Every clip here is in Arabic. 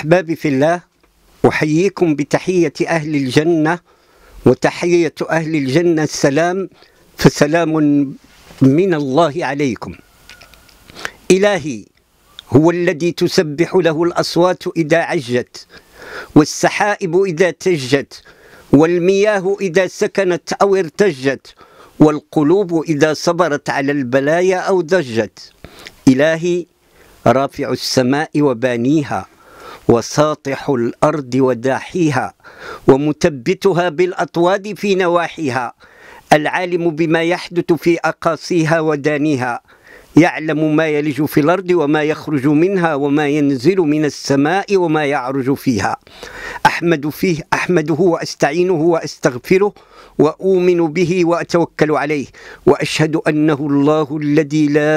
أحبابي في الله، أحييكم بتحية أهل الجنة، وتحية أهل الجنة السلام، فسلام من الله عليكم. إلهي هو الذي تسبح له الأصوات إذا عجت، والسحائب إذا تجت، والمياه إذا سكنت أو ارتجت، والقلوب إذا صبرت على البلايا أو ضجت. إلهي رافع السماء وبانيها، وساطح الأرض وداحيها، ومثبتها بالأطواد في نواحيها، العالم بما يحدث في أقاصيها ودانيها، يعلم ما يلج في الأرض وما يخرج منها، وما ينزل من السماء وما يعرج فيها. أحمده وأستعينه وأستغفره، وأؤمن به وأتوكل عليه، وأشهد أنه الله الذي لا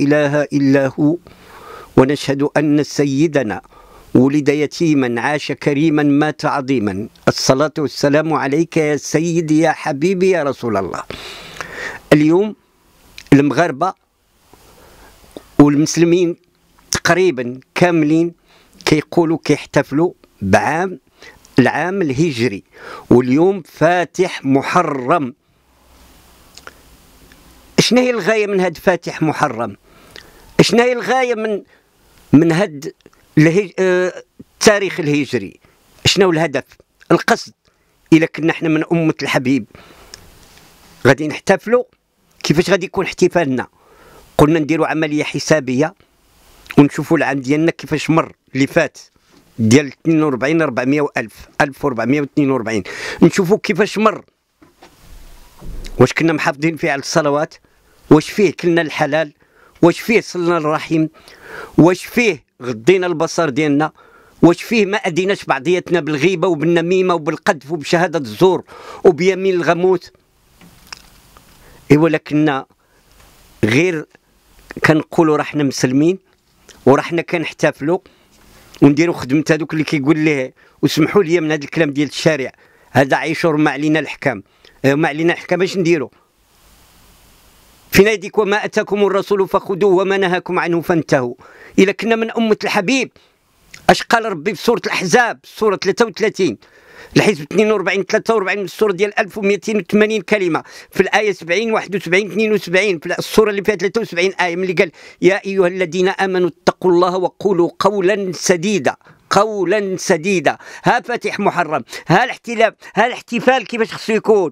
إله إلا هو، ونشهد أن سيدنا ولد يتيما، عاش كريما، مات عظيما. الصلاة والسلام عليك يا سيدي يا حبيبي يا رسول الله. اليوم المغاربة والمسلمين تقريبا كاملين كيقولوا كيحتفلوا بعام العام الهجري، واليوم فاتح محرم. شنو هي الغاية من هاد فاتح محرم؟ شنو هي الغاية من هاد التاريخ الهجري؟ شنو الهدف؟ القصد؟ إلا كنا حنا من أمة الحبيب غادي نحتفلوا، كيفاش غادي يكون احتفالنا؟ قلنا نديروا عملية حسابية ونشوفوا العام ديالنا كيفاش مر اللي فات، ديال 42 1442 نشوفوا كيفاش مر، واش كنا محافظين فيه على الصلوات، واش فيه كلنا الحلال، واش فيه صلنا الرحم، واش فيه غضينا البصر ديالنا، واش فيه ما أديناش بعضياتنا بالغيبة وبالنميمة وبالقذف وبشهادة الزور وبيمين الغموس. إوا لكنا غير كنقولوا راحنا مسلمين وراحنا كنحتفلوا ونديروا خدمة هذوك اللي كيقول ليه، وسمحوا لي من هذا الكلام ديال الشارع، هذا عيش ورمى علينا الحكام، ما علينا الحكام اش نديروا؟ فينا يديك وما أتاكم الرسول فخذوه وما نهاكم عنه فانتهوا. إلا كنا من أمة الحبيب، اش قال ربي في سورة الأحزاب، سورة 33 الحزب 42 43 من السورة ديال 1280 كلمة، في الآية 70 71 72 في السورة اللي فيها 73 آية، ملي قال يا أيها الذين آمنوا اتقوا الله وقولوا قولا سديدا، قولا سديدا. ها فاتح محرم، ها الاحتفال، ها الاحتفال كيفاش خصو يكون؟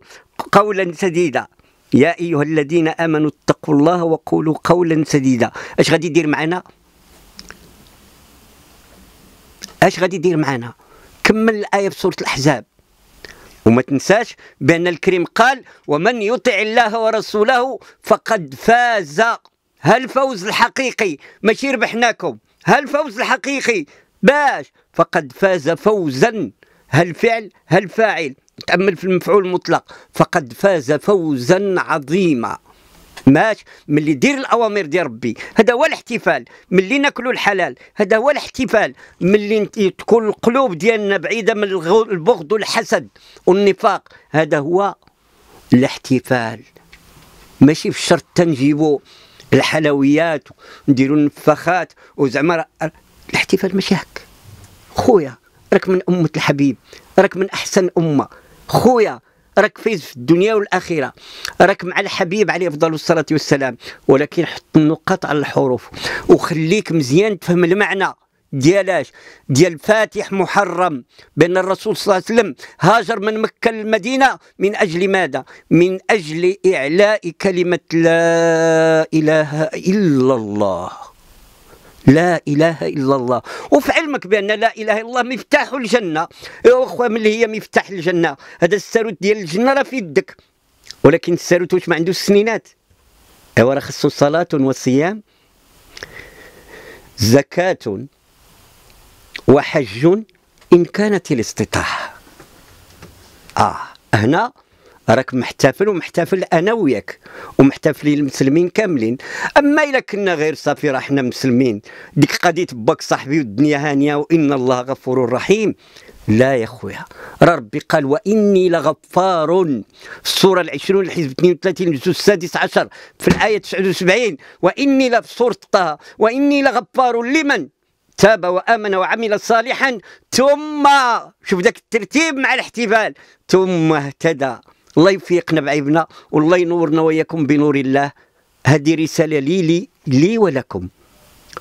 قولا سديدا. يا أيها الذين آمنوا اتقوا الله وقولوا قولا سديدا. اش غادي يدير معنا؟ اش غادي يدير معنا؟ كمل الآية في سورة الأحزاب، وما تنساش بأن الكريم قال ومن يطع الله ورسوله فقد فاز. هالفوز الحقيقي، ماشي ربحناكم، هالفوز الحقيقي باش فقد فاز فوزا. هالفعل هالفاعل، تأمل في المفعول المطلق، فقد فاز فوزا عظيما. ماشي ملي دير الاوامر ديال ربي، هذا هو الاحتفال، ملي ناكلوا الحلال، هذا هو الاحتفال، ملي تكون القلوب ديالنا بعيده من البغض والحسد والنفاق، هذا هو الاحتفال. ماشي في الشرط تنجيبو الحلويات ونديروا النفاخات وزعما، الاحتفال ماشي هك. خويا راك من امه الحبيب، راك من احسن امه، خويا راك فايز في الدنيا والآخرة، راك مع الحبيب عليه أفضل الصلاة والسلام. ولكن حط النقاط على الحروف، وخليك مزيان تفهم المعنى ديالاش، ديال فاتح محرم، بأن الرسول صلى الله عليه وسلم هاجر من مكة للمدينة من أجل ماذا؟ من أجل إعلاء كلمة لا إله إلا الله، لا إله إلا الله. وفي علمك بأن لا إله إلا الله مفتاح الجنة يا أخوة، من اللي هي مفتاح الجنة، هذا الساروت ديال الجنة راه في يدك، ولكن الساروت واش ما عندوش سنينات؟ إوا راه خصو صلاة وصيام، زكاة وحج إن كانت الاستطاعة. هنا راك محتفل، ومحتفل انا وياك، ومحتفلين المسلمين كاملين. اما الا كنا غير صافي راه حنا مسلمين، ديك قضيه باك صاحبي والدنيا هانيه وان الله غفور رحيم، لا يا خويا، راه ربي قال واني لغفار، السوره 20 الحزب 32 الجزء السادس عشر في الايه 79، واني لفي سوره طه واني لغفار لمن تاب وآمن وعمل صالحا، ثم شوف ذاك الترتيب مع الاحتفال، ثم اهتدى. الله يفيقنا بعيبنا والله ينورنا وإياكم بنور الله. هذه رسالة لي ولكم،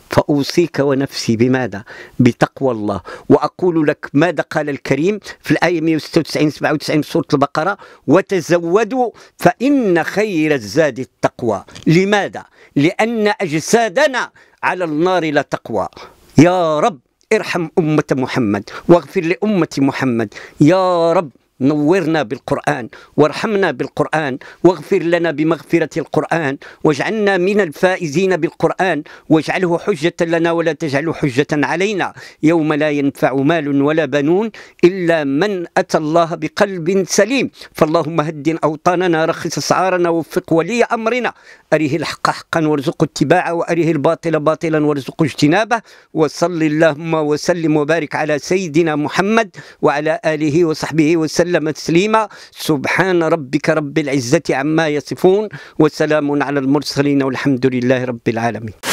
فأوصيك ونفسي بماذا؟ بتقوى الله. وأقول لك ماذا قال الكريم في الآية 196-97 سورة البقرة: وتزودوا فإن خير الزاد التقوى. لماذا؟ لأن أجسادنا على النار لا تقوى. يا رب ارحم أمة محمد، واغفر لأمة محمد. يا رب نورنا بالقرآن، وارحمنا بالقرآن، واغفر لنا بمغفرة القرآن، واجعلنا من الفائزين بالقرآن، واجعله حجة لنا ولا تجعله حجة علينا يوم لا ينفع مال ولا بنون إلا من أتى الله بقلب سليم. فاللهم هدِّن أوطاننا، رخص أسعارنا، ووفق ولي أمرنا، أريه الحق حقا وارزقه اتباعه، وأريه الباطل باطلا وارزقه اجتنابه. وصل اللهم وسلم وبارك على سيدنا محمد وعلى آله وصحبه وسلم تسليما. سبحان ربك رب العزة عما يصفون، وسلام على المرسلين، والحمد لله رب العالمين.